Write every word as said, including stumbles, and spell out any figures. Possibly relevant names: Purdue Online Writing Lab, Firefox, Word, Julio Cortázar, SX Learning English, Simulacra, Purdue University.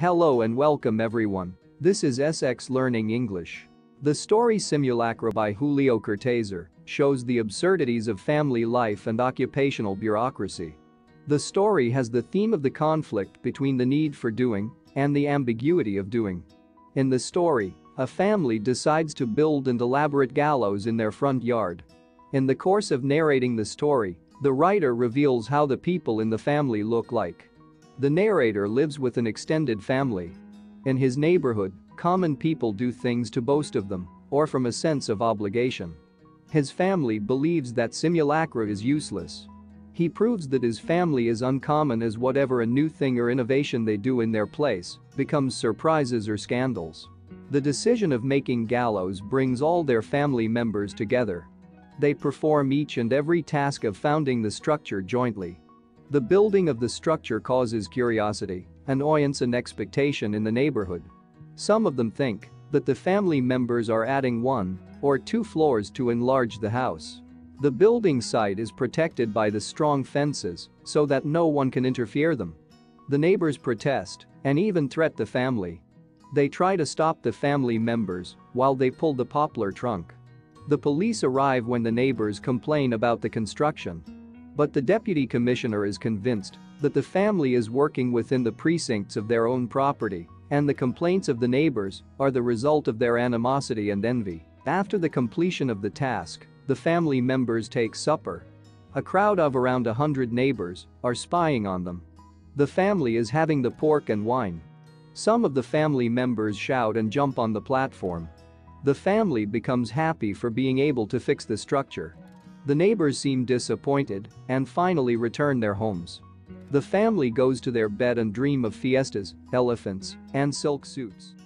Hello and welcome everyone. This is S X Learning English. The story Simulacra by Julio Cortázar shows the absurdities of family life and occupational bureaucracy. The story has the theme of the conflict between the need for doing and the ambiguity of doing. In the story, a family decides to build an elaborate gallows in their front yard. In the course of narrating the story, the writer reveals how the people in the family look like. The narrator lives with an extended family. In his neighborhood, common people do things to boast of them or from a sense of obligation. His family believes that simulacra is useless. He proves that his family is uncommon as whatever a new thing or innovation they do in their place becomes surprises or scandals. The decision of making gallows brings all their family members together. They perform each and every task of founding the structure jointly. The building of the structure causes curiosity, annoyance and expectation in the neighborhood. Some of them think that the family members are adding one or two floors to enlarge the house. The building site is protected by the strong fences so that no one can interfere them. The neighbors protest and even threat the family. They try to stop the family members while they pull the poplar trunk. The police arrive when the neighbors complain about the construction. But the deputy commissioner is convinced that the family is working within the precincts of their own property, and the complaints of the neighbors are the result of their animosity and envy. After the completion of the task, the family members take supper. A crowd of around a hundred neighbors are spying on them. The family is having the pork and wine. Some of the family members shout and jump on the platform. The family becomes happy for being able to fix the structure. The neighbors seem disappointed and finally return their homes. The family goes to their bed and dream of fiestas, elephants, and silk suits.